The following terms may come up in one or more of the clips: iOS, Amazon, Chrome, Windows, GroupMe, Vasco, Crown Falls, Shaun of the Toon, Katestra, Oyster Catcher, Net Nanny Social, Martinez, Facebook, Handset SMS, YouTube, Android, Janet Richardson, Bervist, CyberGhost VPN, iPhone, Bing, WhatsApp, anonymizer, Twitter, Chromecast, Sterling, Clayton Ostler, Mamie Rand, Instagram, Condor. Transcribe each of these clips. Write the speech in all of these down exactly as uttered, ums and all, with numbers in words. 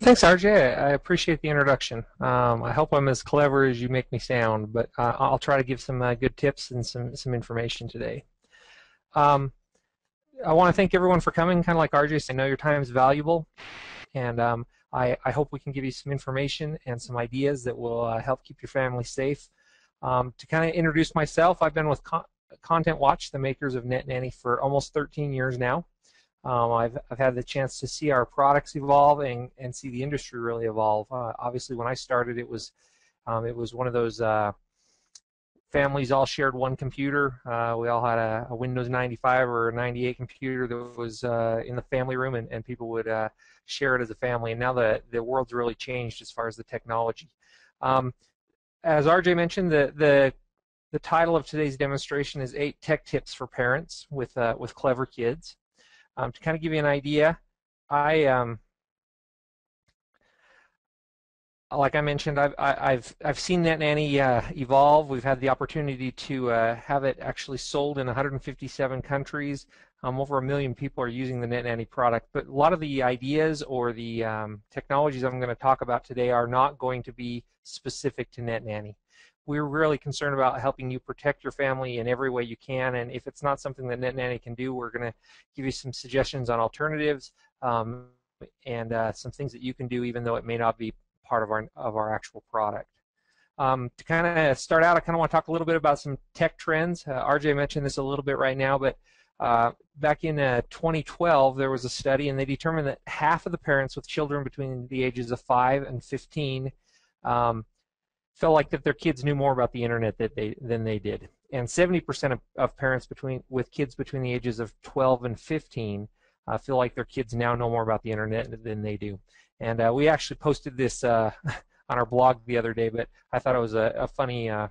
Thanks, R J. I appreciate the introduction. Um, I hope I'm as clever as you make me sound, but uh, I'll try to give some uh, good tips and some, some information today. Um, I want to thank everyone for coming. Kind of like R J said, I know your time is valuable, and um, I, I hope we can give you some information and some ideas that will uh, help keep your family safe. Um, to kind of introduce myself, I've been with Con Content Watch, the makers of Net Nanny, for almost thirteen years now. Um, I've, I've had the chance to see our products evolve and, and see the industry really evolve. Uh, obviously, when I started, it was um, it was one of those uh, families all shared one computer. Uh, we all had a, a Windows ninety-five or a ninety-eight computer that was uh, in the family room, and, and people would uh, share it as a family. And now the, the world's really changed as far as the technology. Um, as R J mentioned, the, the, the title of today's demonstration is Eight Tech Tips for Parents with, uh, with Clever Kids. Um, to kind of give you an idea, I um, like I mentioned, I've I've I've seen Net Nanny uh, evolve. We've had the opportunity to uh, have it actually sold in one hundred fifty-seven countries. Um, over a million people are using the Net Nanny product. But a lot of the ideas or the um, technologies I'm going to talk about today are not going to be specific to Net Nanny. We're really concerned about helping you protect your family in every way you can, and if it's not something that Net Nanny can do, we're going to give you some suggestions on alternatives um, and uh, some things that you can do, even though it may not be part of our of our actual product. Um, to kind of start out, I kind of want to talk a little bit about some tech trends. Uh, R J mentioned this a little bit right now, but uh, back in uh, twenty twelve, there was a study, and they determined that half of the parents with children between the ages of five and fifteen. Um, felt like that their kids knew more about the internet that they, than they did. And seventy percent of, of parents between with kids between the ages of twelve and fifteen uh, feel like their kids now know more about the internet than they do. And uh, we actually posted this uh, on our blog the other day, but I thought it was a, a funny uh,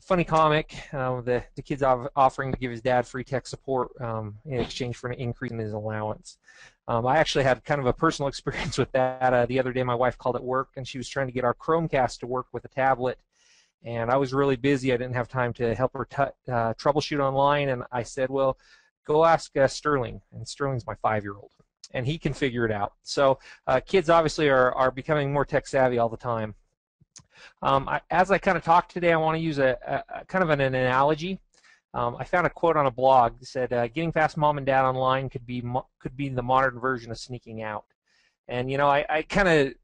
funny comic. Uh, the, the kid's offering to give his dad free tech support um, in exchange for an increase in his allowance. Um, I actually had kind of a personal experience with that. Uh, the other day my wife called at work, and she was trying to get our Chromecast to work with a tablet, and I was really busy. I didn't have time to help her t uh, troubleshoot online, and I said, well, go ask uh, Sterling, and Sterling's my five-year-old, and he can figure it out. So uh, kids obviously are, are becoming more tech-savvy all the time. Um, I, as I kind of talk today, I want to use a, a, a kind of an, an analogy. Um, I found a quote on a blog that said, uh, "Getting past mom and dad online could be mo could be the modern version of sneaking out." And you know, I, I kind of,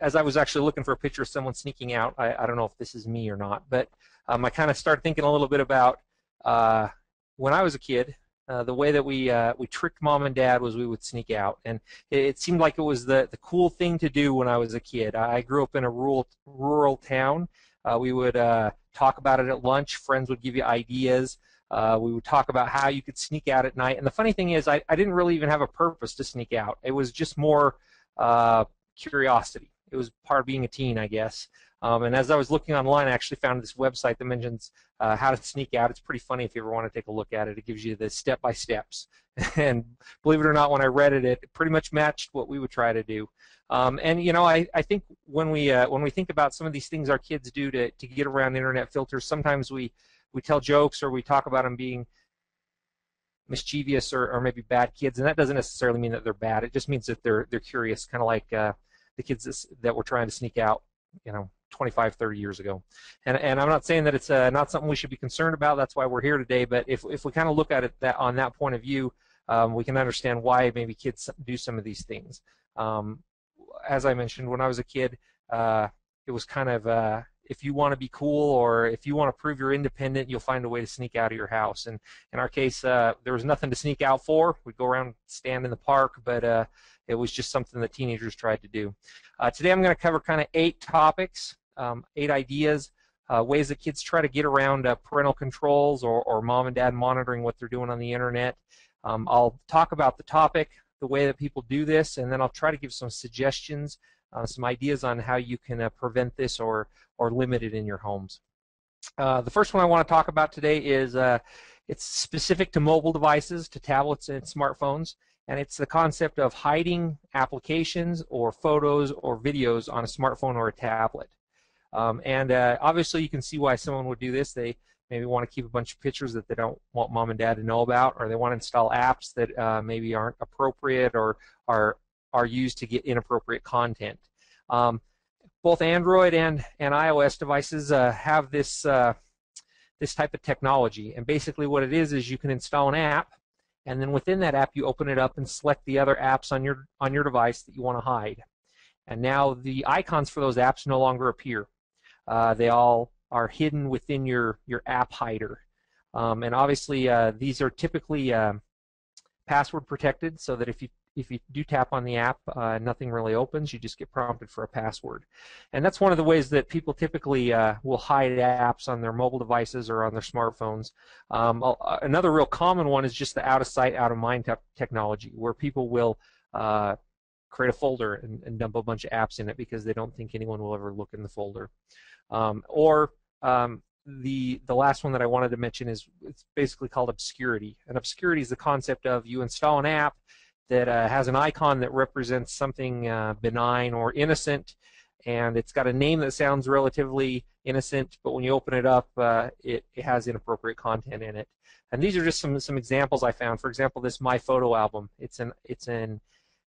as I was actually looking for a picture of someone sneaking out, I, I don't know if this is me or not, but um, I kind of started thinking a little bit about uh, when I was a kid. Uh, the way that we uh, we tricked mom and dad was we would sneak out, and it, it seemed like it was the the cool thing to do when I was a kid. I grew up in a rural rural town. Uh, we would uh, talk about it at lunch. Friends would give you ideas. Uh, we would talk about how you could sneak out at night. And the funny thing is, I, I didn't really even have a purpose to sneak out. It was just more uh, curiosity. It was part of being a teen, I guess. Um, and as I was looking online, I actually found this website that mentions uh, how to sneak out. It's pretty funny if you ever want to take a look at it. It gives you the step-by-steps. And believe it or not, when I read it, it pretty much matched what we would try to do. Um, and, you know, I, I think when we uh, when we think about some of these things our kids do to, to get around Internet filters, sometimes we, we tell jokes or we talk about them being mischievous or, or maybe bad kids. And that doesn't necessarily mean that they're bad. It just means that they're, they're curious, kind of like uh, the kids that were trying to sneak out, you know, twenty-five, thirty years ago. And, and I'm not saying that it's uh, not something we should be concerned about. That's why we're here today. But if, if we kind of look at it that, on that point of view, um, we can understand why maybe kids do some of these things. Um, as I mentioned, when I was a kid, uh, it was kind of uh, if you want to be cool or if you want to prove you're independent, you'll find a way to sneak out of your house. And in our case, uh, there was nothing to sneak out for. We'd go around, stand in the park, but uh, it was just something that teenagers tried to do. Uh, today I'm going to cover kind of eight topics. Um, eight ideas, uh, ways that kids try to get around uh, parental controls or, or mom and dad monitoring what they're doing on the internet. Um, I'll talk about the topic, the way that people do this, and then I'll try to give some suggestions, uh, some ideas on how you can uh, prevent this or, or limit it in your homes. Uh, the first one I want to talk about today is uh, it's specific to mobile devices, to tablets and smartphones, and it's the concept of hiding applications or photos or videos on a smartphone or a tablet. Um, and uh, obviously you can see why someone would do this. They maybe want to keep a bunch of pictures that they don't want mom and dad to know about, or they want to install apps that uh, maybe aren't appropriate or are are used to get inappropriate content. Um, both Android and, and iOS devices uh, have this, uh, this type of technology, and basically what it is is you can install an app, and then within that app you open it up and select the other apps on your, on your device that you want to hide. And now the icons for those apps no longer appear. Uh, they all are hidden within your, your app hider. Um, and obviously uh, these are typically uh, password protected, so that if you if you do tap on the app, uh, nothing really opens. You just get prompted for a password. And that's one of the ways that people typically uh, will hide apps on their mobile devices or on their smartphones. Um, another real common one is just the out-of-sight, out-of-mind te- technology, where people will uh, create a folder and, and dump a bunch of apps in it because they don't think anyone will ever look in the folder. Um, or um, the the last one that I wanted to mention is it's basically called obscurity. And obscurity is the concept of you install an app that uh, has an icon that represents something uh, benign or innocent, and it's got a name that sounds relatively innocent, but when you open it up, uh, it, it has inappropriate content in it. And these are just some some examples I found. For example, this My Photo Album. It's an it's an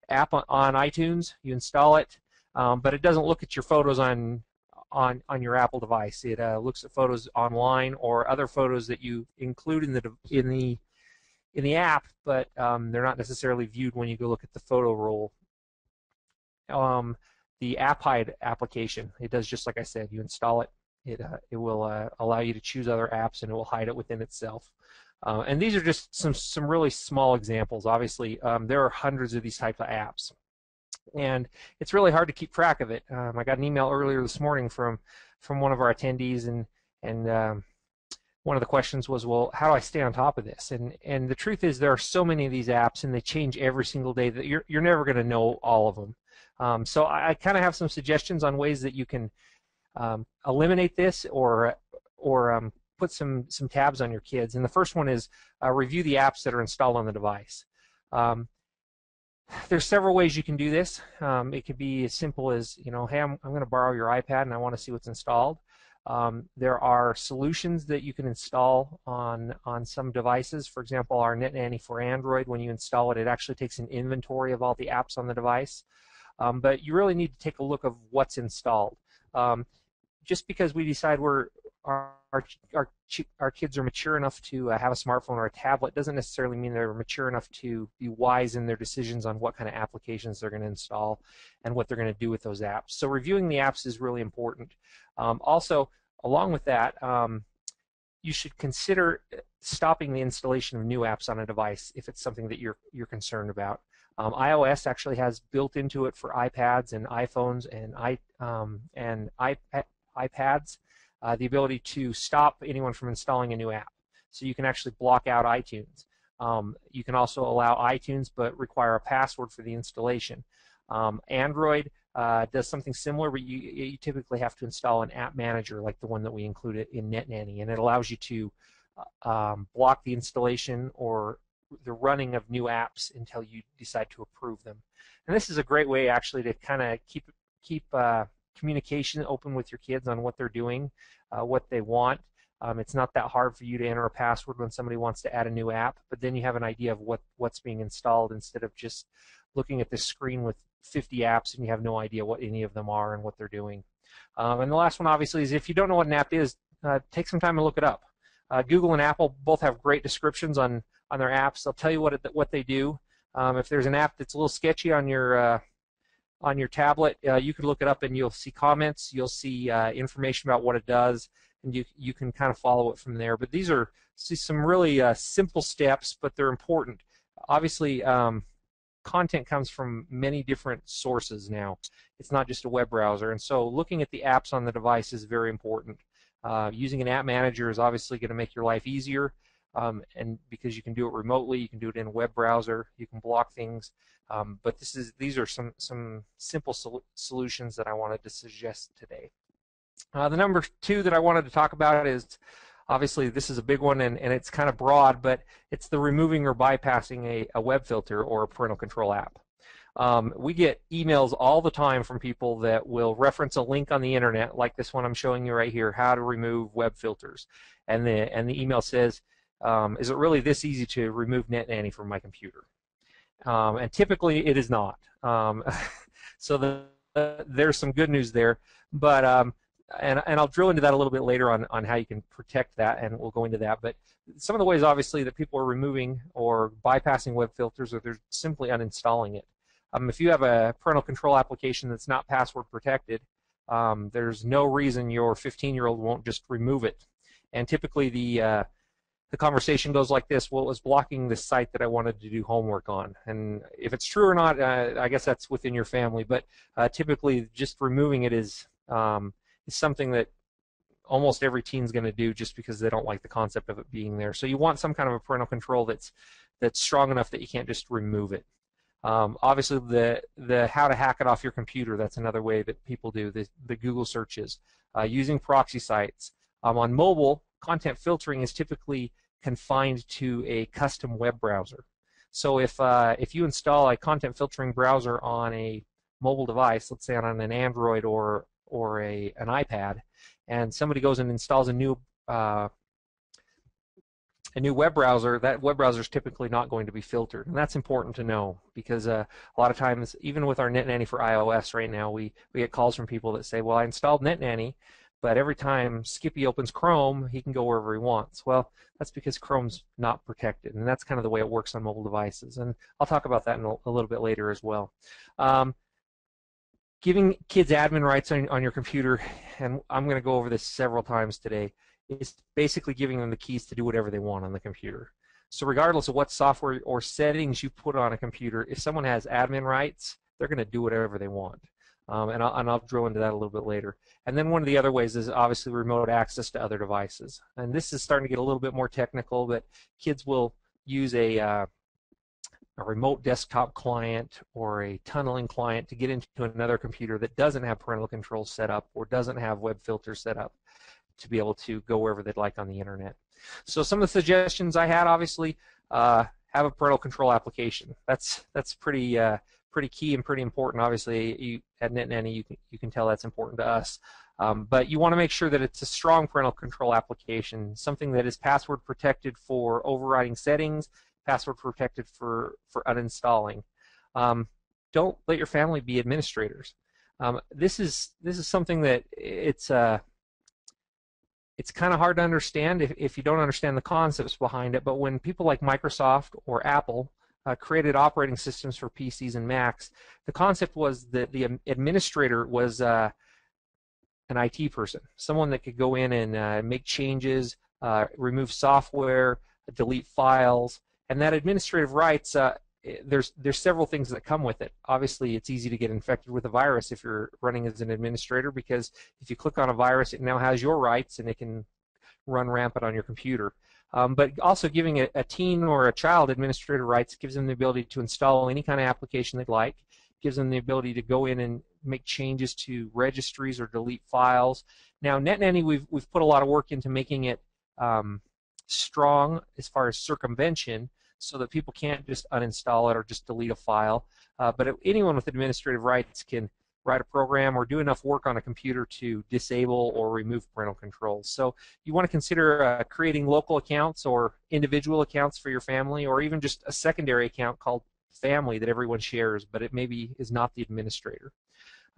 app on, on iTunes. You install it, um, but it doesn't look at your photos on on on your Apple device. It uh, looks at photos online or other photos that you include in the in the in the app, but um, they're not necessarily viewed when you go look at the photo roll. Um, the App Hide application, it does just like I said. You install it, it, uh, it will uh, allow you to choose other apps, and it will hide it within itself. Uh, and these are just some, some really small examples. Obviously, um, there are hundreds of these types of apps, and it's really hard to keep track of it. Um, I got an email earlier this morning from, from one of our attendees, and, and um, one of the questions was, well, how do I stay on top of this? And and the truth is there are so many of these apps, and they change every single day, that you're, you're never going to know all of them. Um, so I, I kind of have some suggestions on ways that you can um, eliminate this or or um, put some, some tabs on your kids. And the first one is uh, review the apps that are installed on the device. Um, There's several ways you can do this. Um, it could be as simple as, you know, hey, I'm, I'm going to borrow your iPad and I want to see what's installed. Um, there are solutions that you can install on, on some devices. For example, our Net Nanny for Android, when you install it, it actually takes an inventory of all the apps on the device. Um, but you really need to take a look of what's installed. Um, just because we decide we're, our, our, our, our kids are mature enough to uh, have a smartphone or a tablet doesn't necessarily mean they're mature enough to be wise in their decisions on what kind of applications they're going to install and what they're going to do with those apps. So reviewing the apps is really important. Um, also, along with that, um, you should consider stopping the installation of new apps on a device if it's something that you're, you're concerned about. Um, iOS actually has built into it for iPads and iPhones and, i um, and iPad, iPads. Uh, the ability to stop anyone from installing a new app. So you can actually block out iTunes. Um, you can also allow iTunes but require a password for the installation. Um, Android uh, does something similar, but you, you typically have to install an app manager like the one that we included in Net Nanny, and it allows you to um, block the installation or the running of new apps until you decide to approve them. And this is a great way actually to kind of keep, keep uh, communication open with your kids on what they're doing, uh, what they want. Um, it's not that hard for you to enter a password when somebody wants to add a new app, but then you have an idea of what, what's being installed instead of just looking at this screen with fifty apps and you have no idea what any of them are and what they're doing. Um, and the last one obviously is if you don't know what an app is, uh, take some time and look it up. Uh, Google and Apple both have great descriptions on, on their apps. They'll tell you what, it, what they do. Um, if there's an app that's a little sketchy on your uh, on your tablet, uh, you can look it up and you'll see comments, you'll see uh, information about what it does, and you, you can kind of follow it from there. But these are see, some really uh, simple steps, but they're important. Obviously, um, content comes from many different sources now. It's not just a web browser, and so looking at the apps on the device is very important. Uh, using an app manager is obviously going to make your life easier, Um, and because you can do it remotely, you can do it in a web browser, you can block things, um, but this is these are some, some simple sol solutions that I wanted to suggest today. Uh, the number two that I wanted to talk about is, obviously this is a big one and, and it's kind of broad, but it's the removing or bypassing a, a web filter or a parental control app. Um, we get emails all the time from people that will reference a link on the internet like this one I'm showing you right here, how to remove web filters, and the, and the email says, Um, is it really this easy to remove Net Nanny from my computer? um, and typically it is not. Um, so the, uh, there's some good news there, but um, and and I'll drill into that a little bit later on on how you can protect that, and we'll go into that. But some of the ways, obviously, that people are removing or bypassing web filters, or they're simply uninstalling it. Um, if you have a parental control application that's not password protected, um, there's no reason your fifteen-year-old won't just remove it. And typically the uh, the conversation goes like this: well, it was blocking the site that I wanted to do homework on. And if it's true or not, uh, I guess that's within your family. But uh, typically just removing it is um, is something that almost every teen's going to do, just because they don't like the concept of it being there. So you want some kind of a parental control that's that's strong enough that you can't just remove it. Um, obviously, the the how to hack it off your computer, that's another way that people do the, the Google searches, uh, using proxy sites. Um, on mobile, content filtering is typically confined to a custom web browser. So if uh, if you install a content filtering browser on a mobile device, let's say on an Android or or a an iPad, and somebody goes and installs a new uh, a new web browser, that web browser is typically not going to be filtered. And that's important to know, because uh, a lot of times, even with our Net Nanny for iOS right now, we, we get calls from people that say, well, I installed Net Nanny, but every time Skippy opens Chrome, he can go wherever he wants. Well, that's because Chrome's not protected, and that's kind of the way it works on mobile devices. And I'll talk about that in a, a little bit later as well. Um, giving kids admin rights on, on your computer, and I'm going to go over this several times today, is basically giving them the keys to do whatever they want on the computer. So regardless of what software or settings you put on a computer, if someone has admin rights, they're going to do whatever they want. Um, and, I'll, and I'll drill into that a little bit later. And then one of the other ways is obviously remote access to other devices. And this is starting to get a little bit more technical, but kids will use a, uh, a remote desktop client or a tunneling client to get into another computer that doesn't have parental controls set up or doesn't have web filters set up, to be able to go wherever they'd like on the internet. So some of the suggestions I had, obviously, uh, have a parental control application. That's that's pretty uh, pretty key and pretty important. Obviously, you, at Net Nanny, you can you can tell that's important to us. Um, but you want to make sure that it's a strong parental control application, something that is password protected for overriding settings, password protected for for uninstalling. Um, don't let your family be administrators. Um, this is this is something that it's. Uh, It's kind of hard to understand if, if you don't understand the concepts behind it, but when people like Microsoft or Apple uh, created operating systems for P Cs and Macs, the concept was that the administrator was uh, an I T person, someone that could go in and uh, make changes, uh, remove software, delete files, and that administrative rights, uh, there's, there's several things that come with it. Obviously, it's easy to get infected with a virus if you're running as an administrator, because if you click on a virus, it now has your rights and it can run rampant on your computer. Um, but also giving a, a teen or a child administrative rights gives them the ability to install any kind of application they'd like, gives them the ability to go in and make changes to registries or delete files. Now, Net Nanny, we've, we've put a lot of work into making it um, strong as far as circumvention, so that people can't just uninstall it or just delete a file. Uh, but anyone with administrative rights can write a program or do enough work on a computer to disable or remove parental controls. So you want to consider uh, creating local accounts or individual accounts for your family, or even just a secondary account called family that everyone shares, but it maybe is not the administrator.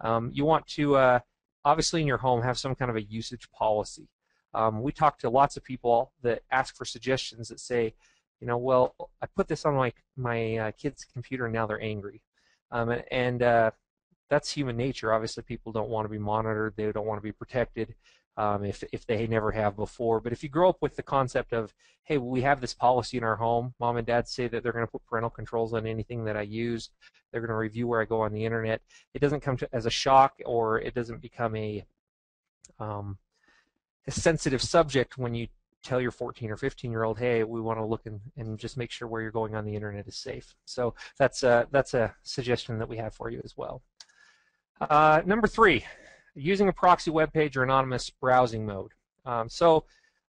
Um, you want to, uh, obviously in your home, have some kind of a usage policy. Um, we talk to lots of people that ask for suggestions that say, you know, well, I put this on my my uh, kid's computer, and now they're angry, um, and, and uh, that's human nature. Obviously, people don't want to be monitored; they don't want to be protected, um, if if they never have before. But if you grow up with the concept of, hey, we have this policy in our home. Mom and Dad say that they're going to put parental controls on anything that I use. They're going to review where I go on the internet. It doesn't come to, as a shock, or it doesn't become a, um, a sensitive subject when you tell your fourteen or fifteen year old, hey, we want to look and, and just make sure where you're going on the internet is safe. So that's a, that's a suggestion that we have for you as well. Uh, number three, using a proxy web page or anonymous browsing mode. Um, so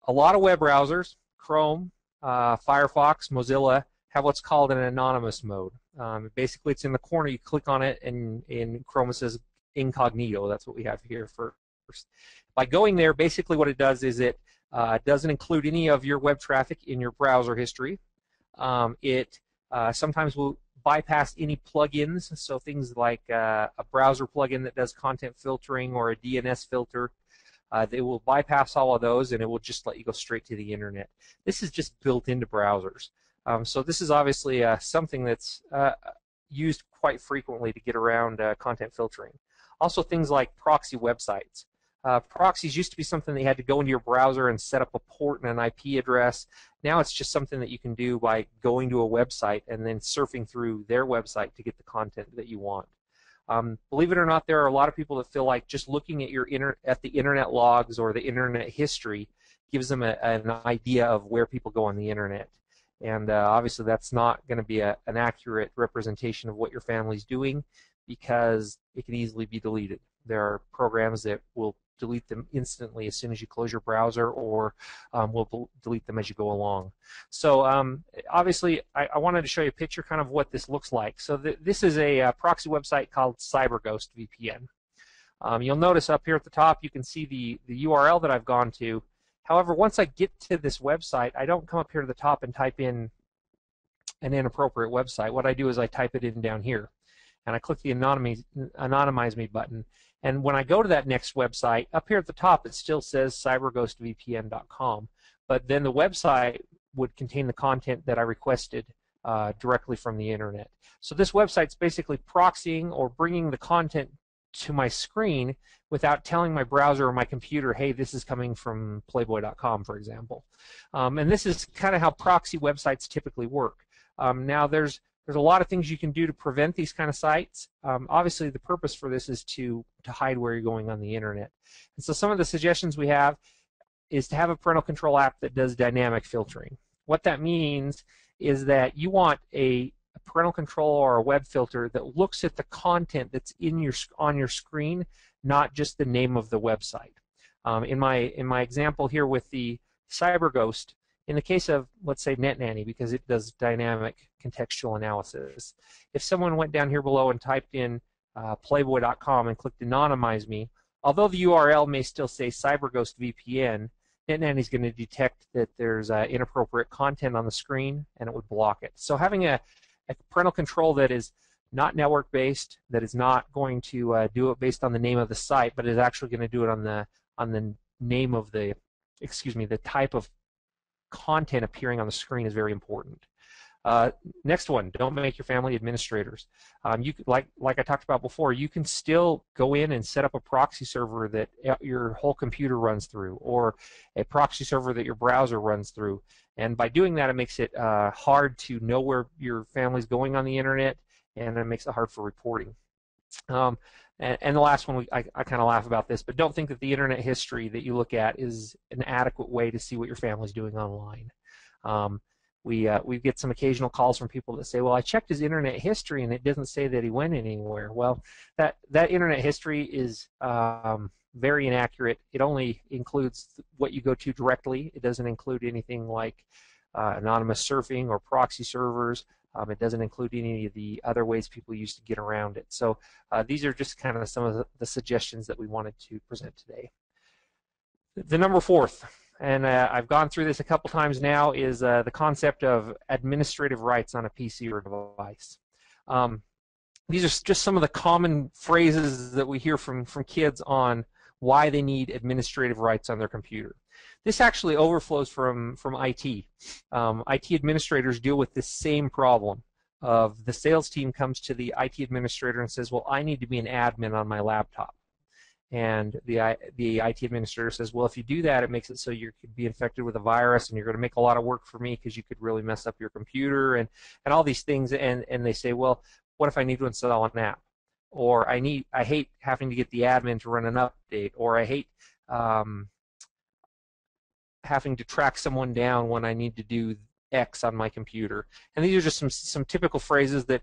a lot of web browsers, Chrome, uh, Firefox, Mozilla, have what's called an anonymous mode. Um, basically, it's in the corner, you click on it, and in Chrome it says incognito. That's what we have here for first. By going there, basically what it does is it Uh, doesn't include any of your web traffic in your browser history. Um, it uh, sometimes will bypass any plugins, so things like uh, a browser plugin that does content filtering or a D N S filter. Uh, they will bypass all of those, and it will just let you go straight to the internet. This is just built into browsers. Um, so this is obviously uh, something that's uh, used quite frequently to get around uh, content filtering. Also things like proxy websites. Uh, proxies used to be something that you had to go into your browser and set up a port and an I P address. Now it's just something that you can do by going to a website and then surfing through their website to get the content that you want. Um, believe it or not, there are a lot of people that feel like just looking at your inter at the internet logs or the internet history gives them a, an idea of where people go on the internet. And uh, obviously that's not going to be a, an accurate representation of what your family's doing, because it can easily be deleted. There are programs that will delete them instantly as soon as you close your browser, or um, will delete them as you go along. So um, obviously I, I wanted to show you a picture kind of what this looks like. So th this is a uh, proxy website called CyberGhost V P N. Um, you'll notice up here at the top you can see the, the U R L that I've gone to. However, once I get to this website, I don't come up here to the top and type in an inappropriate website. What I do is I type it in down here, and I click the anonymize, anonymize me button. And when I go to that next website, up here at the top it still says cyber ghost V P N dot com, but then the website would contain the content that I requested uh, directly from the internet. So this website's basically proxying or bringing the content to my screen without telling my browser or my computer, hey, this is coming from playboy dot com, for example. Um, and this is kind of how proxy websites typically work. Um, now there's There's a lot of things you can do to prevent these kind of sites. Um, obviously the purpose for this is to, to hide where you're going on the internet. And so some of the suggestions we have is to have a parental control app that does dynamic filtering. What that means is that you want a, a parental control or a web filter that looks at the content that's in your, on your screen, not just the name of the website. Um, in, my, in my example here with the CyberGhost, in the case of, let's say, Net Nanny, because it does dynamic contextual analysis, if someone went down here below and typed in uh, playboy dot com and clicked anonymize me, although the U R L may still say CyberGhost V P N, Net Nanny's going to detect that there's uh, inappropriate content on the screen, and it would block it. So having a, a parental control that is not network-based, that is not going to uh, do it based on the name of the site, but is actually going to do it on the on the name of the, excuse me, the type of content appearing on the screen is very important. Uh, next one, don't make your family administrators. Um, you like like I talked about before, you can still go in and set up a proxy server that your whole computer runs through, or a proxy server that your browser runs through. And by doing that, it makes it uh, hard to know where your family's going on the internet, and it makes it hard for reporting. Um, and, and the last one, we, I, I kind of laugh about this, but don't think that the internet history that you look at is an adequate way to see what your family's doing online. Um, we, uh, we get some occasional calls from people that say, well, I checked his internet history and it doesn't say that he went anywhere. Well, that, that internet history is um, very inaccurate. It only includes what you go to directly. It doesn't include anything like uh, anonymous surfing or proxy servers. Um, it doesn't include any of the other ways people used to get around it. So uh, these are just kind of some of the, the suggestions that we wanted to present today. The number fourth, and uh, I've gone through this a couple times now, is uh, the concept of administrative rights on a P C or device. Um, these are just some of the common phrases that we hear from, from kids on why they need administrative rights on their computer. This actually overflows from, from I T. Um, I T administrators deal with this same problem of the sales team comes to the I T administrator and says, well, I need to be an admin on my laptop. And the, the I T administrator says, well, if you do that, it makes it so you could be infected with a virus and you're going to make a lot of work for me because you could really mess up your computer and, and all these things. And, and they say, well, what if I need to install an app? Or I, need, I hate having to get the admin to run an update. Or I hate... Um, having to track someone down when I need to do X on my computer. And these are just some some typical phrases that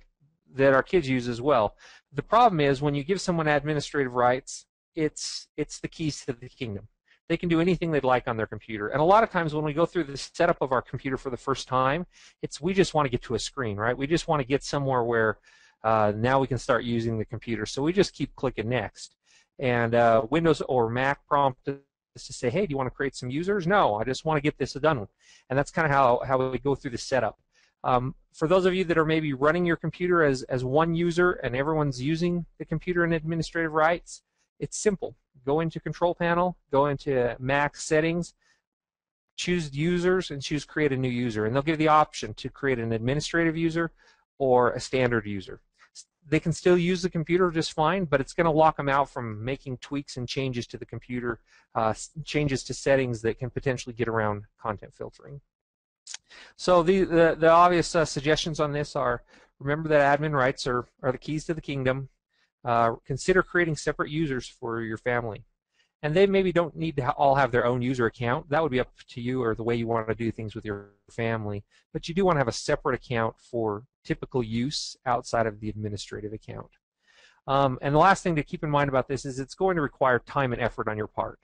that our kids use as well. The problem is when you give someone administrative rights, it's it's the keys to the kingdom. They can do anything they'd like on their computer. And a lot of times when we go through the setup of our computer for the first time, it's we just want to get to a screen, right? We just want to get somewhere where uh, now we can start using the computer. So we just keep clicking next. And uh, Windows or Mac prompt to say, hey, do you want to create some users? No, I just want to get this done. And that's kind of how, how we go through the setup. Um, for those of you that are maybe running your computer as, as one user and everyone's using the computer and administrative rights, it's simple. Go into Control Panel, go into Mac Settings, choose Users, and choose Create a New User. And they'll give you the option to create an administrative user or a standard user. They can still use the computer just fine, but it's going to lock them out from making tweaks and changes to the computer, uh, changes to settings that can potentially get around content filtering. So the, the, the obvious uh, suggestions on this are, remember that admin rights are, are the keys to the kingdom. Uh, consider creating separate users for your family. And they maybe don't need to ha- all have their own user account. That would be up to you or the way you want to do things with your family. But you do want to have a separate account for typical use outside of the administrative account. Um, and the last thing to keep in mind about this is it's going to require time and effort on your part.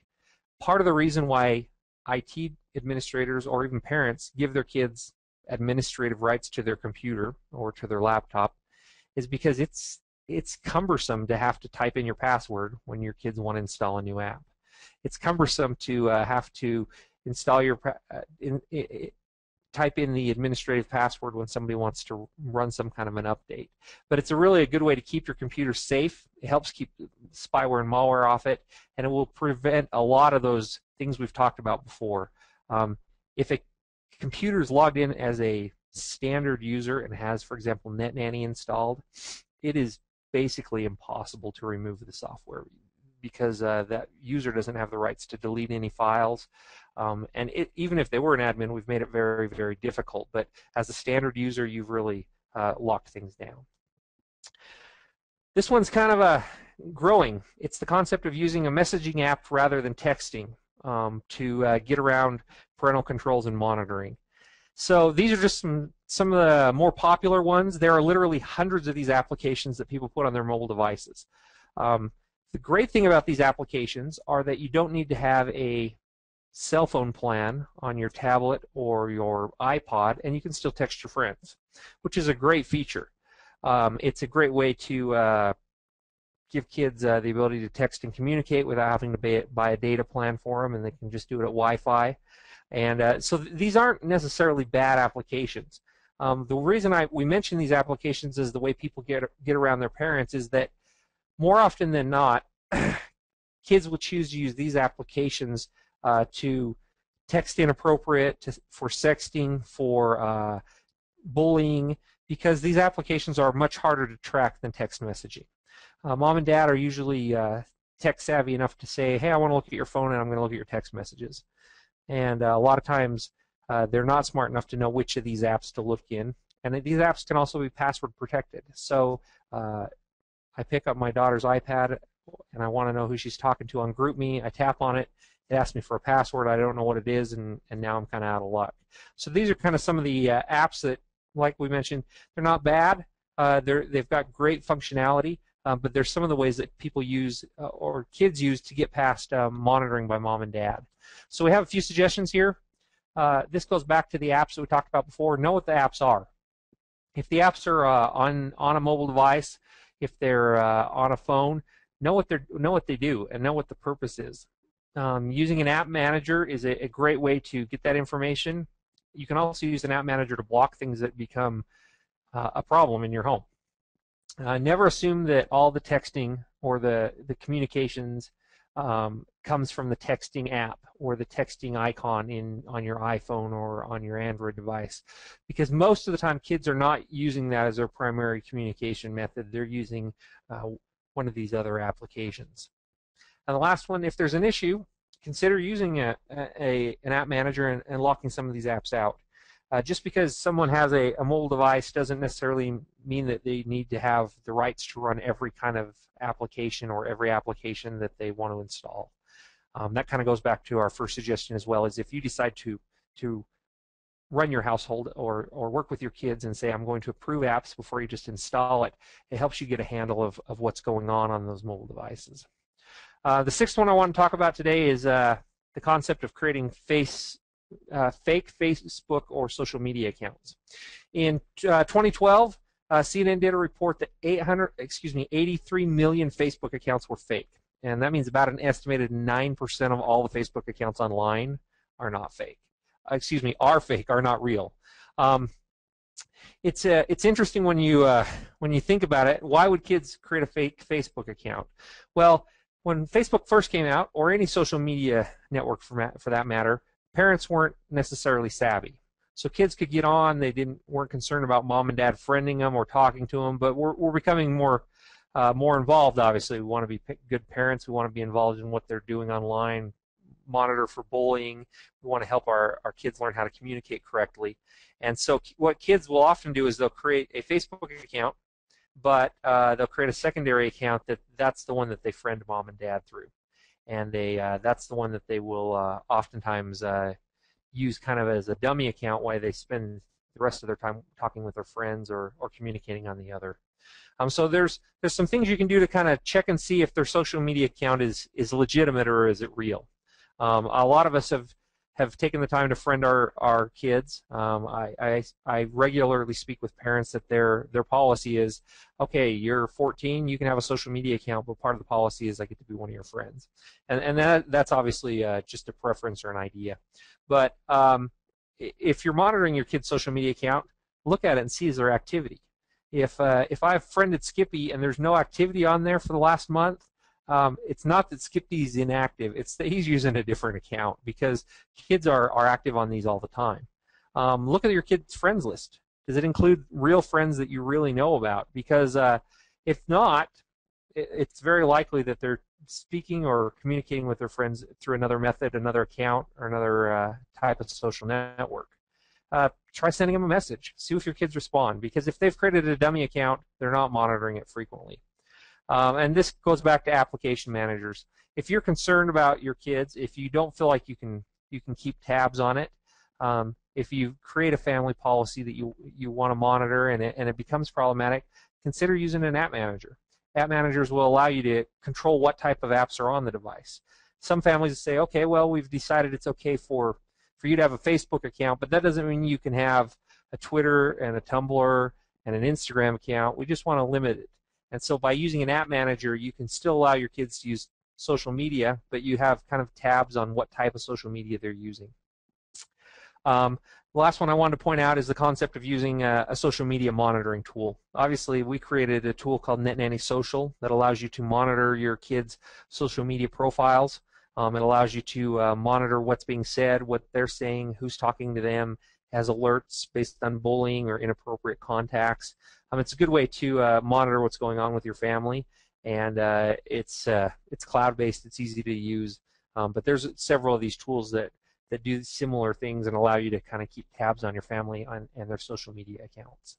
Part of the reason why I T administrators or even parents give their kids administrative rights to their computer or to their laptop is because it's it's cumbersome to have to type in your password when your kids want to install a new app. It's cumbersome to uh, have to install your uh, in, in, type in the administrative password when somebody wants to run some kind of an update. But it's a really a good way to keep your computer safe. It helps keep spyware and malware off it, and it will prevent a lot of those things we've talked about before. Um, if a computer is logged in as a standard user and has, for example, Net Nanny installed, it is basically impossible to remove the software because uh, that user doesn't have the rights to delete any files. Um, and it, even if they were an admin, we've made it very, very difficult. But as a standard user, you've really uh, locked things down. This one's kind of a growing. It's the concept of using a messaging app rather than texting um, to uh, get around parental controls and monitoring. So these are just some, some of the more popular ones. There are literally hundreds of these applications that people put on their mobile devices. Um, the great thing about these applications are that you don't need to have a cell phone plan on your tablet or your iPod, and you can still text your friends, which is a great feature. Um, it's a great way to uh, give kids uh, the ability to text and communicate without having to buy a data plan for them, and they can just do it at Wi-Fi. And uh, so th these aren't necessarily bad applications. Um, the reason I we mention these applications is the way people get get around their parents is that more often than not, kids will choose to use these applications uh, to text inappropriate, to, for sexting, for uh, bullying, because these applications are much harder to track than text messaging. Uh, Mom and Dad are usually uh, tech savvy enough to say, hey, I want to look at your phone and I'm going to look at your text messages. And uh, a lot of times uh, they're not smart enough to know which of these apps to look in. And these apps can also be password protected. So uh, I pick up my daughter's iPad and I want to know who she's talking to on GroupMe. I tap on it. It asks me for a password. I don't know what it is, and, and now I'm kind of out of luck. So these are kind of some of the uh, apps that, like we mentioned, they're not bad. Uh, they're, they've got great functionality, uh, but they're some of the ways that people use uh, or kids use to get past uh, monitoring by Mom and Dad. So we have a few suggestions here. Uh, this goes back to the apps that we talked about before. Know what the apps are. If the apps are uh, on on a mobile device, if they're uh, on a phone, know what they're know what they do and know what the purpose is. Um, using an app manager is a, a great way to get that information. You can also use an app manager to block things that become uh, a problem in your home. Uh, never assume that all the texting or the the communications Um, comes from the texting app or the texting icon in on your iPhone or on your Android device, because most of the time kids are not using that as their primary communication method. They're using uh, one of these other applications. And the last one, if there's an issue, consider using a, a an app manager and, and locking some of these apps out. Uh, just because someone has a, a mobile device doesn't necessarily mean that they need to have the rights to run every kind of application or every application that they want to install. Um, that kind of goes back to our first suggestion as well, is if you decide to to run your household or, or work with your kids and say, I'm going to approve apps before you just install it, it helps you get a handle of, of what's going on on those mobile devices. Uh, the sixth one I want to talk about today is uh, the concept of creating face uh, fake Facebook or social media accounts. In uh, twenty twelve, Uh, C N N did a report that eight hundred, excuse me, eighty-three million Facebook accounts were fake, and that means about an estimated nine percent of all the Facebook accounts online are not fake. Uh, excuse me, are fake, are not real. Um, it's uh, it's interesting when you uh, when you think about it. Why would kids create a fake Facebook account? Well, when Facebook first came out, or any social media network for for that matter, parents weren't necessarily savvy. So kids could get on. They didn't weren't concerned about mom and dad friending them or talking to them. But we're we're becoming more uh, more involved. Obviously, we want to be good parents. We want to be involved in what they're doing online. Monitor for bullying. We want to help our, our kids learn how to communicate correctly. And so what kids will often do is they'll create a Facebook account, but uh, they'll create a secondary account that that's the one that they friend mom and dad through. And they uh, that's the one that they will uh, oftentimes uh, use kind of as a dummy account while they spend the rest of their time talking with their friends or, or communicating on the other. Um, so there's there's some things you can do to kind of check and see if their social media account is, is legitimate or is it real. Um, a lot of us have, have taken the time to friend our, our kids. Um, I, I, I regularly speak with parents that their, their policy is, okay, you're fourteen, you can have a social media account, but part of the policy is I get to be one of your friends. And, and that, that's obviously uh, just a preference or an idea. But um, if you're monitoring your kid's social media account, look at it and see their activity. If, uh, if I've friended Skippy and there's no activity on there for the last month, Um, it's not that Skippy's inactive, it's that he's using a different account because kids are, are active on these all the time. Um, look at your kid's friends list. Does it include real friends that you really know about? Because uh, if not, it, it's very likely that they're speaking or communicating with their friends through another method, another account, or another uh, type of social network. Uh, try sending them a message. See if your kids respond, because if they've created a dummy account, they're not monitoring it frequently. Um, and this goes back to application managers. If you're concerned about your kids, if you don't feel like you can you can keep tabs on it, um, if you create a family policy that you you want to monitor and it, and it becomes problematic, consider using an app manager. App managers will allow you to control what type of apps are on the device. Some families say, okay, well, we've decided it's okay for for you to have a Facebook account, but that doesn't mean you can have a Twitter and a Tumblr and an Instagram account. We just want to limit it. And so by using an app manager, you can still allow your kids to use social media, but you have kind of tabs on what type of social media they're using. Um, the last one I wanted to point out is the concept of using a, a social media monitoring tool. Obviously, we created a tool called Net Nanny Social that allows you to monitor your kids' social media profiles. Um, it allows you to uh, monitor what's being said, what they're saying, who's talking to them, has alerts based on bullying or inappropriate contacts. Um, it's a good way to uh, monitor what's going on with your family, and uh, it's uh, it's cloud-based. It's easy to use, um, but there's several of these tools that that do similar things and allow you to kind of keep tabs on your family on, and their social media accounts.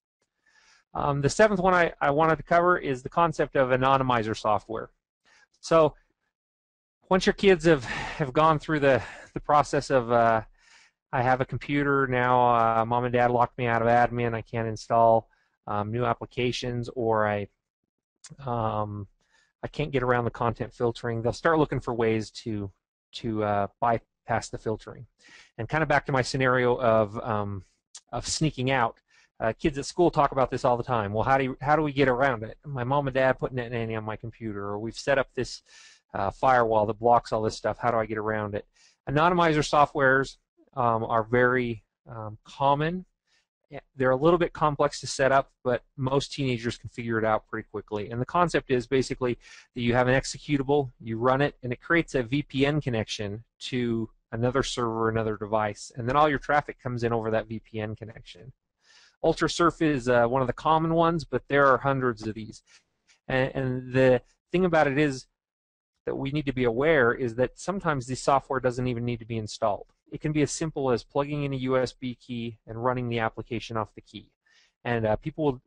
Um, the seventh one I, I wanted to cover is the concept of anonymizer software. So once your kids have, have gone through the, the process of uh, I have a computer now. Uh, mom and dad locked me out of admin. I can't install um, new applications, or I um, I can't get around the content filtering. They'll start looking for ways to to uh, bypass the filtering. And kind of back to my scenario of um, of sneaking out. Uh, kids at school talk about this all the time. Well, how do you, how do we get around it? My mom and dad put Net Nanny on my computer, or we've set up this uh, firewall that blocks all this stuff. How do I get around it? Anonymizer softwares. Um, are very um, common. They're a little bit complex to set up, but most teenagers can figure it out pretty quickly. And the concept is basically that you have an executable, you run it, and it creates a V P N connection to another server, another device, and then all your traffic comes in over that V P N connection. UltraSurf is uh, one of the common ones, but there are hundreds of these. And, and the thing about it is that we need to be aware is that sometimes the software doesn't even need to be installed. It can be as simple as plugging in a U S B key and running the application off the key. And uh, people will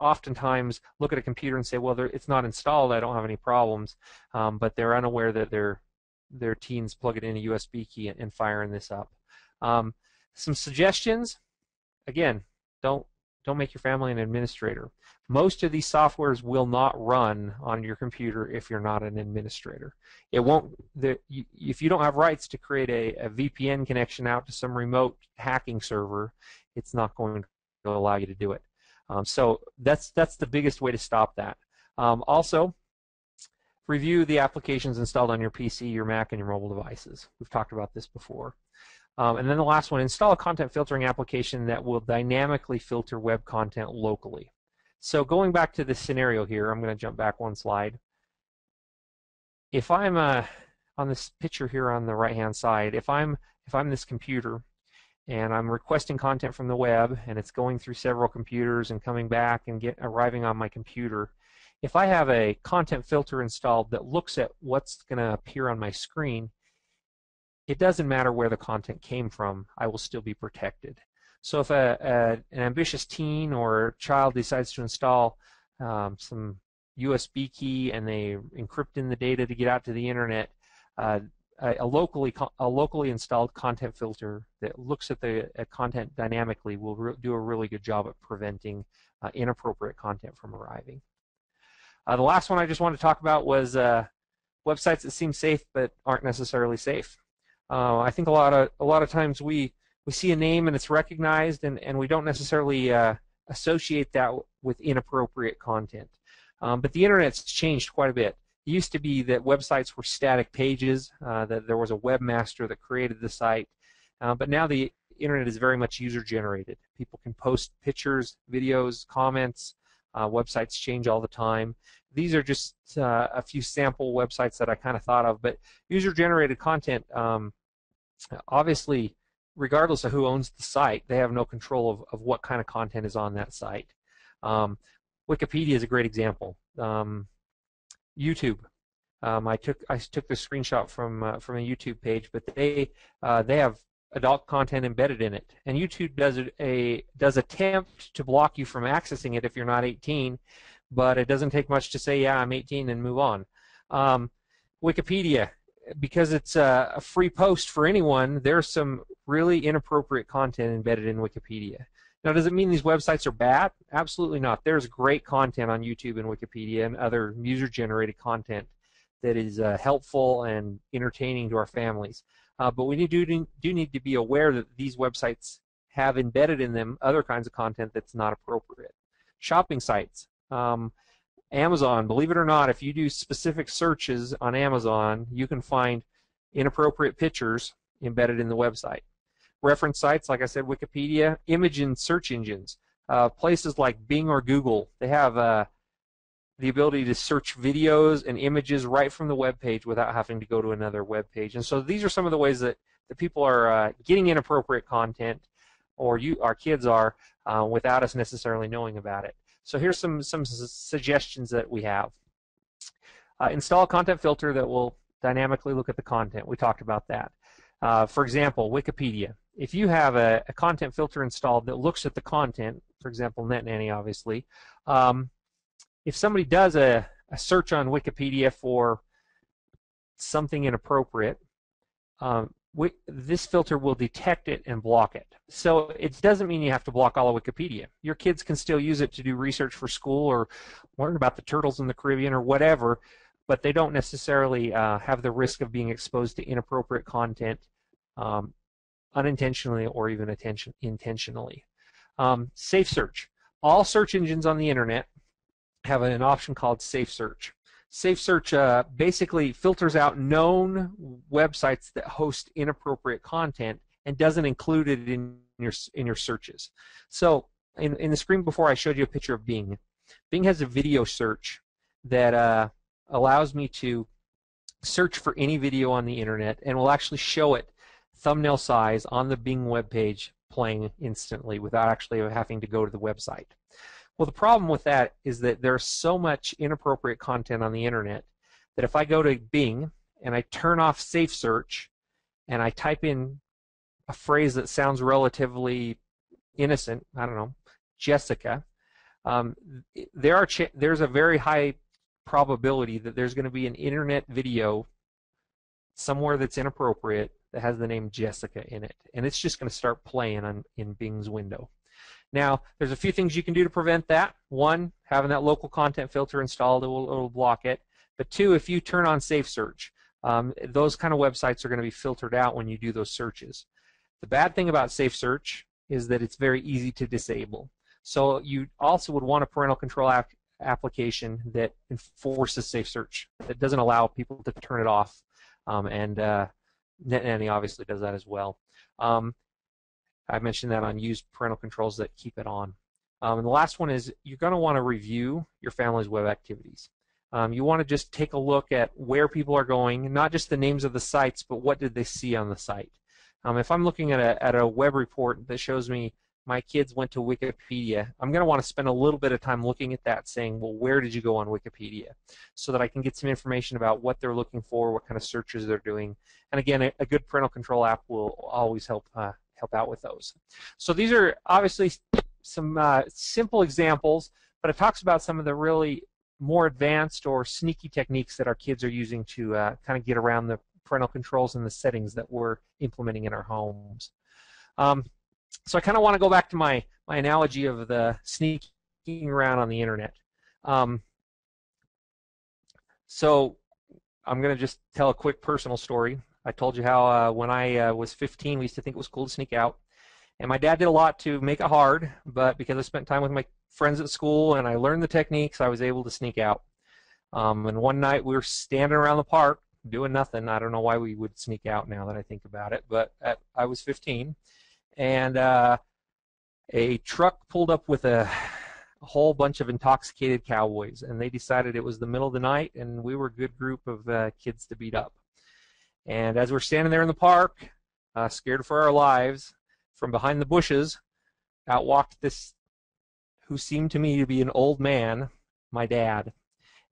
oftentimes look at a computer and say, well, it's not installed, I don't have any problems, um, but they're unaware that their their teens plug it in a U S B key and, and firing this up. Um, some suggestions, again, don't, don't make your family an administrator. Most of these softwares will not run on your computer if you're not an administrator. It won't. The, you, if you don't have rights to create a, a V P N connection out to some remote hacking server, it's not going to allow you to do it. Um, so that's that's the biggest way to stop that. Um, also, review the applications installed on your P C, your Mac, and your mobile devices. We've talked about this before. Um, and then the last one, install a content filtering application that will dynamically filter web content locally. So going back to this scenario here, I'm going to jump back one slide. If I'm uh, on this picture here on the right-hand side, if I'm if I'm this computer and I'm requesting content from the web and it's going through several computers and coming back and get, arriving on my computer, if I have a content filter installed that looks at what's going to appear on my screen, it doesn't matter where the content came from, I will still be protected. So if a, a, an ambitious teen or child decides to install um, some U S B key and they encrypt in the data to get out to the internet, uh, a, a, locally, a locally installed content filter that looks at the at content dynamically will re do a really good job at preventing uh, inappropriate content from arriving. Uh, the last one I just wanted to talk about was uh, websites that seem safe but aren't necessarily safe. Uh, I think a lot of a lot of times we we see a name and it's recognized, and and we don't necessarily uh, associate that with inappropriate content. Um, but the internet's changed quite a bit. It used to be that websites were static pages, uh, that there was a webmaster that created the site, uh, but now the internet is very much user-generated. People can post pictures, videos, comments. Uh, websites change all the time. These are just uh, a few sample websites that I kind of thought of, but user-generated content, um, obviously, regardless of who owns the site, they have no control of, of what kind of content is on that site. Um, Wikipedia is a great example. Um, YouTube. Um, I took I took this screenshot from uh, from a YouTube page, but they uh, they have adult content embedded in it, and YouTube does a does attempt to block you from accessing it if you're not eighteen, but it doesn't take much to say, yeah, I'm eighteen, and move on. Um, Wikipedia, because it's a, a free post for anyone, there's some really inappropriate content embedded in Wikipedia. Now, does it mean these websites are bad? Absolutely not. There's great content on YouTube and Wikipedia and other user-generated content that is uh, helpful and entertaining to our families. Uh, but we do, do need to be aware that these websites have embedded in them other kinds of content that's not appropriate. Shopping sites. Um, Amazon, believe it or not, if you do specific searches on Amazon, you can find inappropriate pictures embedded in the website. Reference sites, like I said, Wikipedia, image and search engines. Uh, places like Bing or Google, they have uh, the ability to search videos and images right from the web page without having to go to another web page. And so these are some of the ways that, that people are uh, getting inappropriate content, or you, our kids are, uh, without us necessarily knowing about it. So here's some, some suggestions that we have. Uh, install a content filter that will dynamically look at the content. We talked about that. Uh, for example, Wikipedia. If you have a, a content filter installed that looks at the content, for example, Net Nanny, obviously, um, if somebody does a, a search on Wikipedia for something inappropriate, um, we, this filter will detect it and block it. So it doesn't mean you have to block all of Wikipedia. Your kids can still use it to do research for school or learn about the turtles in the Caribbean or whatever, but they don't necessarily uh, have the risk of being exposed to inappropriate content um, unintentionally or even attention, intentionally. Um, safe search. All search engines on the internet have an option called SafeSearch. SafeSearch uh, basically filters out known websites that host inappropriate content and doesn't include it in your in your searches. So in, in the screen before, I showed you a picture of Bing. Bing has a video search that uh, allows me to search for any video on the internet and will actually show it thumbnail size on the Bing web page playing instantly without actually having to go to the website. Well, the problem with that is that there's so much inappropriate content on the internet that if I go to Bing and I turn off Safe Search and I type in a phrase that sounds relatively innocent, I don't know, Jessica, um, there are ch there's a very high probability that there's going to be an internet video somewhere that's inappropriate that has the name Jessica in it, and it's just going to start playing on, in Bing's window. Now, there's a few things you can do to prevent that. One, having that local content filter installed, it will, it will block it. But two, if you turn on Safe Search, um, those kind of websites are going to be filtered out when you do those searches. The bad thing about Safe Search is that it's very easy to disable. So you also would want a parental control app application that enforces Safe Search, that doesn't allow people to turn it off um, and uh, Net Nanny obviously does that as well. Um, I mentioned that on used parental controls that keep it on. Um, and the last one is you're going to want to review your family's web activities. Um, you want to just take a look at where people are going, not just the names of the sites, but what did they see on the site. Um, if I'm looking at a, at a web report that shows me my kids went to Wikipedia, I'm going to want to spend a little bit of time looking at that saying, well, where did you go on Wikipedia? So that I can get some information about what they're looking for, what kind of searches they're doing. And again, a, a good parental control app will always help uh, help out with those. So these are obviously some uh, simple examples, but it talks about some of the really more advanced or sneaky techniques that our kids are using to uh, kind of get around the parental controls and the settings that we're implementing in our homes. Um, so I kind of want to go back to my, my analogy of the sneaking around on the internet. Um, so I'm going to just tell a quick personal story. I told you how uh, when I uh, was fifteen, we used to think it was cool to sneak out. And my dad did a lot to make it hard, but because I spent time with my friends at school and I learned the techniques, I was able to sneak out. Um, and one night we were standing around the park doing nothing. I don't know why we would sneak out now that I think about it, but at, I was fifteen. And uh, a truck pulled up with a, a whole bunch of intoxicated cowboys, and they decided it was the middle of the night and we were a good group of uh, kids to beat up. And as we're standing there in the park, uh, scared for our lives, from behind the bushes, out walked this, who seemed to me to be an old man, my dad.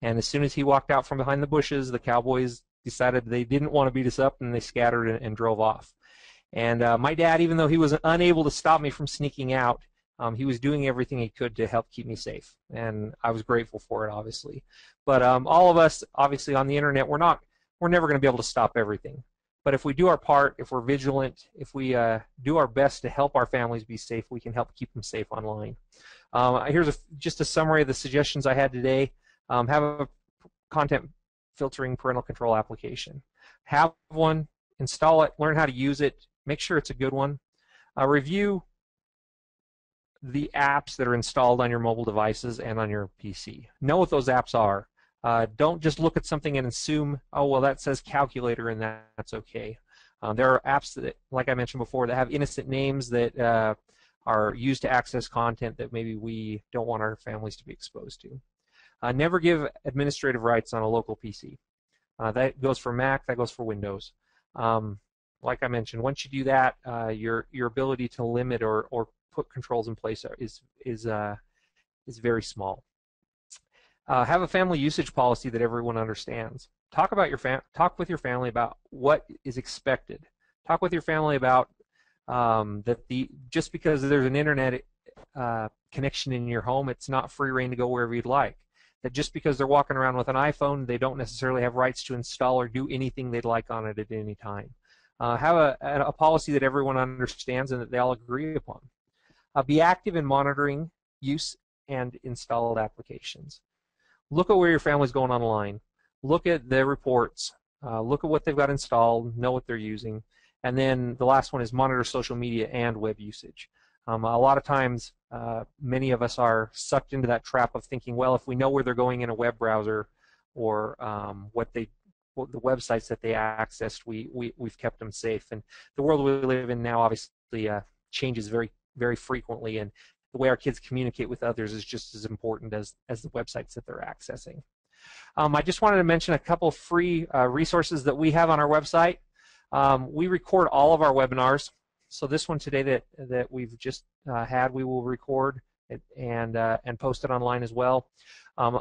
And as soon as he walked out from behind the bushes, the cowboys decided they didn't want to beat us up, and they scattered and, and drove off. And uh, my dad, even though he was unable to stop me from sneaking out, um, he was doing everything he could to help keep me safe. And I was grateful for it, obviously. But um, all of us, obviously, on the internet, we're not, we're never going to be able to stop everything. But if we do our part, if we're vigilant, if we uh, do our best to help our families be safe, we can help keep them safe online. Um, here's a, just a summary of the suggestions I had today. Um, have a content filtering parental control application. Have one, install it, learn how to use it, make sure it's a good one. Uh, review the apps that are installed on your mobile devices and on your P C. Know what those apps are. Uh, don't just look at something and assume, oh, well, that says calculator and that, that's okay. Uh, there are apps that, like I mentioned before, that have innocent names that uh, are used to access content that maybe we don't want our families to be exposed to. Uh, never give administrative rights on a local P C. Uh, that goes for Mac, that goes for Windows. Um, like I mentioned, once you do that, uh, your your ability to limit or, or put controls in place is, is, uh, is very small. Uh, have a family usage policy that everyone understands. Talk about your fam talk with your family about what is expected. Talk with your family about um, that the just because there's an internet uh, connection in your home, it's not free reign to go wherever you'd like. That just because they're walking around with an iPhone, they don't necessarily have rights to install or do anything they'd like on it at any time. Uh, have a, a policy that everyone understands and that they all agree upon. Uh, be active in monitoring use and installed applications. Look at where your family's going online. Look at their reports. Uh, look at what they've got installed, know what they're using. And then the last one is monitor social media and web usage. Um, a lot of times, uh, many of us are sucked into that trap of thinking, well, if we know where they're going in a web browser or um, what they, what the websites that they accessed, we, we, we've kept them safe. And the world we live in now obviously uh, changes very, very frequently, and the way our kids communicate with others is just as important as, as the websites that they're accessing. Um, I just wanted to mention a couple free uh, resources that we have on our website. Um, we record all of our webinars, so this one today that, that we've just uh, had, we will record it and, uh, and post it online as well. Um,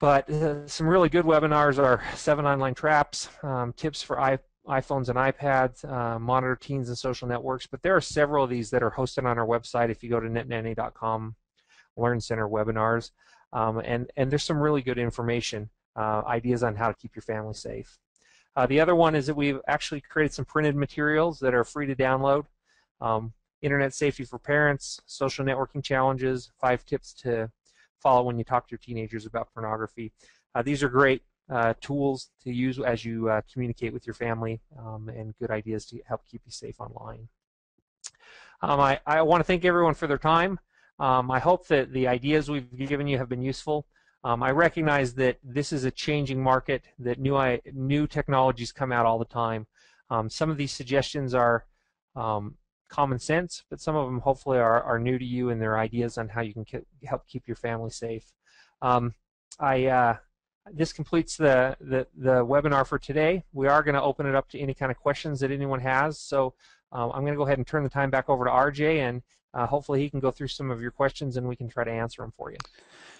but uh, some really good webinars are Seven Online Traps, um, Tips for iPhone iPhones and iPads, uh, Monitor Teens and Social Networks, but there are several of these that are hosted on our website. If you go to net nanny dot com, Learn Center Webinars, um, and, and there's some really good information, uh, ideas on how to keep your family safe. Uh, the other one is that we've actually created some printed materials that are free to download. Um, Internet Safety for Parents, Social Networking Challenges, Five Tips to Follow When You Talk to Your Teenagers About Pornography. Uh, these are great Uh, tools to use as you uh, communicate with your family, um, and good ideas to help keep you safe online. Um, I, I want to thank everyone for their time. Um, I hope that the ideas we've given you have been useful. Um, I recognize that this is a changing market, that new I, new technologies come out all the time. Um, some of these suggestions are um, common sense, but some of them hopefully are, are new to you, and their ideas on how you can ke help keep your family safe. Um, I uh, this completes the, the the webinar for today. We are going to open it up to any kind of questions that anyone has. So um, I'm going to go ahead and turn the time back over to R J, and uh, hopefully he can go through some of your questions, and we can try to answer them for you.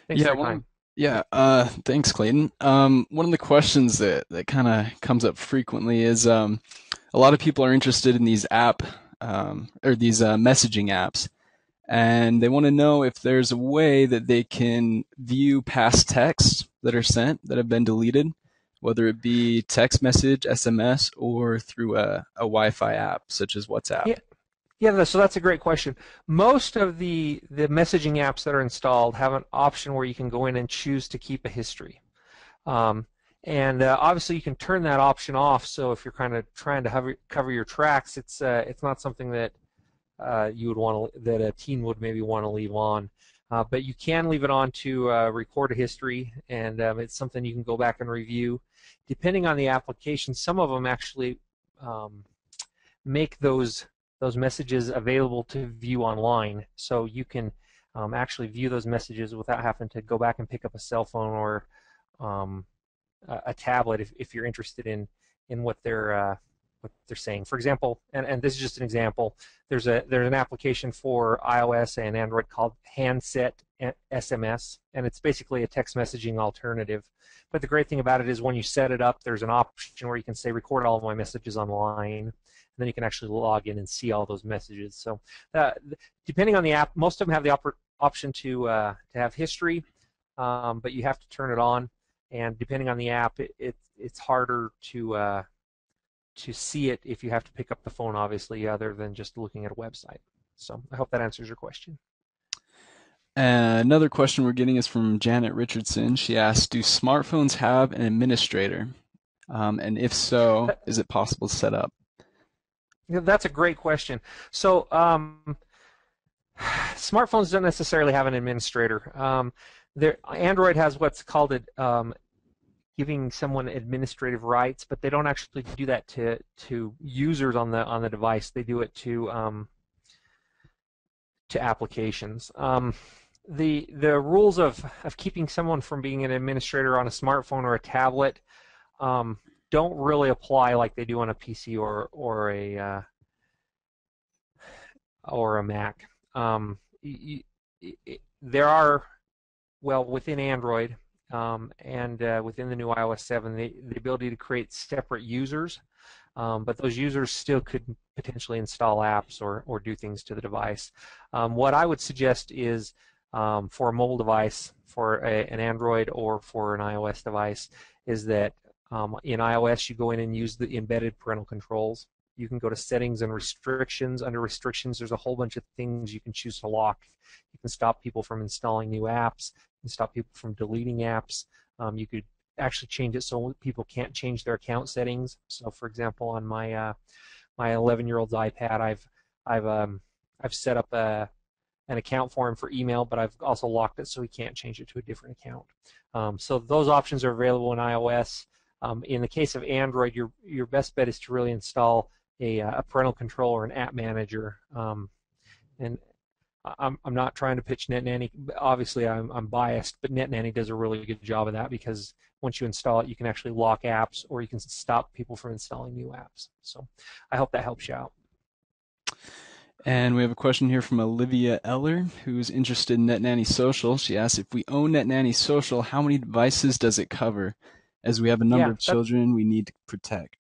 Thanks yeah, for your time. Yeah, uh, thanks, Clayton. Um, one of the questions that, that kind of comes up frequently is um, a lot of people are interested in these app um, or these uh, messaging apps, and they want to know if there's a way that they can view past texts that are sent that have been deleted, whether it be text message, S M S, or through a, a Wi-Fi app such as WhatsApp. Yeah. Yeah, so that's a great question. Most of the, the messaging apps that are installed have an option where you can go in and choose to keep a history. Um, and uh, obviously you can turn that option off, so if you're kind of trying to hover, cover your tracks, it's uh, it's not something that uh, you would want to, that a teen would maybe want to leave on. Uh, but you can leave it on to uh, record a history, and um, it's something you can go back and review. Depending on the application, some of them actually um, make those those messages available to view online, so you can um, actually view those messages without having to go back and pick up a cell phone or um, a, a tablet if, if you're interested in in what they're uh, what they're saying. For example, and, and this is just an example, there's a there's an application for iOS and Android called Handset S M S, and it's basically a text messaging alternative. But the great thing about it is when you set it up, there's an option where you can say record all of my messages online. Then you can actually log in and see all those messages. So uh, depending on the app, most of them have the op option to uh, to have history, um, but you have to turn it on. And depending on the app, it, it it's harder to uh, to see it if you have to pick up the phone, obviously, other than just looking at a website. So I hope that answers your question. Uh, another question we're getting is from Janet Richardson. She asks, do smartphones have an administrator? Um, and if so, is it possible to set up? Yeah, that's a great question. So um, smartphones don't necessarily have an administrator. Um, Android has what's called it, um, giving someone administrative rights, but they don't actually do that to to users on the on the device. They do it to um, to applications. Um, the the rules of of keeping someone from being an administrator on a smartphone or a tablet Um, don't really apply like they do on a P C or or a uh, or a Mac. Um, you, it, there are, well, within Android um, and uh, within the new iOS seven, the, the ability to create separate users, um, but those users still could potentially install apps or or do things to the device. Um, what I would suggest is um, for a mobile device, for a, an Android or for an iOS device, is that Um, in iOS, you go in and use the embedded parental controls. You can go to settings and restrictions. Under restrictions, there's a whole bunch of things you can choose to lock. You can stop people from installing new apps. You can stop people from deleting apps. Um, you could actually change it so people can't change their account settings. So, for example, on my uh, my eleven-year-old's iPad, I've I've um, I've set up a an account for him for email, but I've also locked it so he can't change it to a different account. Um, so those options are available in iOS. Um, in the case of Android, your your best bet is to really install a, a parental control or an app manager. Um, and I'm I'm not trying to pitch Net Nanny. Obviously, I'm I'm biased, but Net Nanny does a really good job of that, because once you install it, you can actually lock apps, or you can stop people from installing new apps. So I hope that helps you out. And we have a question here from Olivia Eller, who's interested in Net Nanny Social. She asks, if we own Net Nanny Social, how many devices does it cover? As we have a number yeah, of children we need to protect.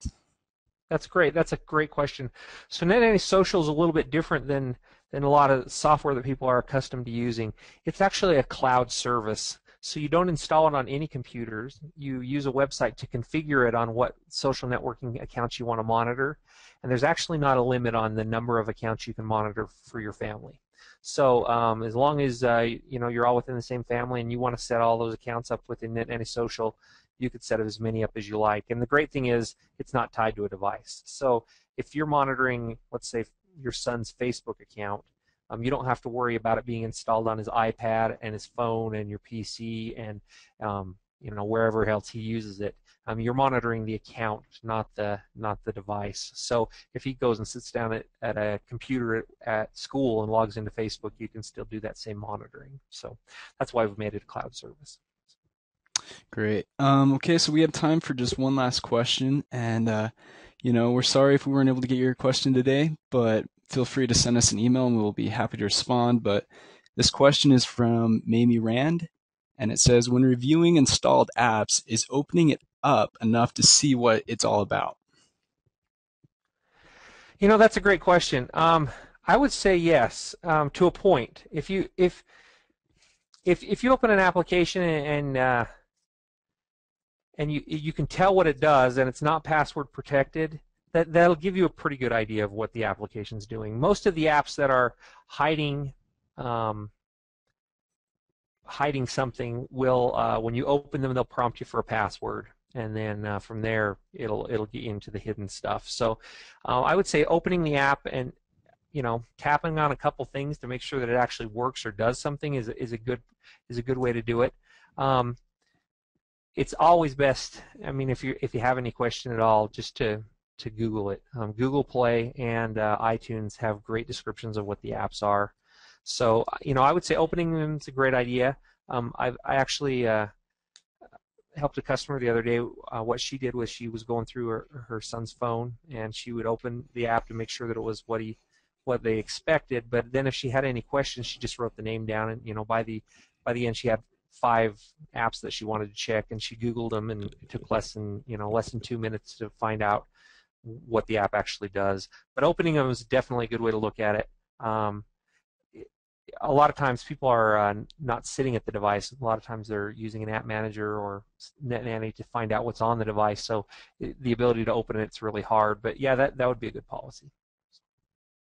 That's great. That's a great question. So Net Nanny Social is a little bit different than, than a lot of software that people are accustomed to using. It's actually a cloud service. So you don't install it on any computers. You use a website to configure it on what social networking accounts you want to monitor. And there's actually not a limit on the number of accounts you can monitor for your family. So um, as long as uh, you know, you're all within the same family and you want to set all those accounts up within Net Nanny Social, you could set as many up as you like. And the great thing is it's not tied to a device. So if you're monitoring, let's say, your son's Facebook account, Um, you don't have to worry about it being installed on his iPad and his phone and your P C and um, you know, wherever else he uses it. Um, you're monitoring the account, not the not the device. So if he goes and sits down at, at a computer at, at school and logs into Facebook, you can still do that same monitoring. So that's why we've made it a cloud service. Great. Um, okay, so we have time for just one last question, and uh, you know, we're sorry if we weren't able to get your question today, but feel free to send us an email, and we'll be happy to respond. But this question is from Mamie Rand, and it says, when reviewing installed apps, is opening it up enough to see what it's all about? You know, that's a great question. Um, I would say yes, um, to a point. If you if if if you open an application and uh, and you you can tell what it does, and it's not password protected, that that'll give you a pretty good idea of what the application's doing. Most of the apps that are hiding um, hiding something will, uh, when you open them, they'll prompt you for a password, and then uh, from there it'll it'll get you into the hidden stuff. So uh, I would say opening the app and, you know, tapping on a couple things to make sure that it actually works or does something is is a good is a good way to do it. Um, it's always best. I mean, if you if you have any question at all, just to to Google it. Um, Google Play and uh, iTunes have great descriptions of what the apps are. So, you know, I would say opening them is a great idea. Um, I've, I actually uh, helped a customer the other day. Uh, what she did was she was going through her, her son's phone, and she would open the app to make sure that it was what he, what they expected. But then if she had any questions, she just wrote the name down, and, you know, by the by the end she had five apps that she wanted to check, and she Googled them, and it took less than you know less than two minutes to find out what the app actually does. But opening them is definitely a good way to look at it. Um, A lot of times people are uh, not sitting at the device. A lot of times they're using an app manager or Net Nanny to find out what's on the device. So the ability to open it's really hard. But yeah, that that would be a good policy.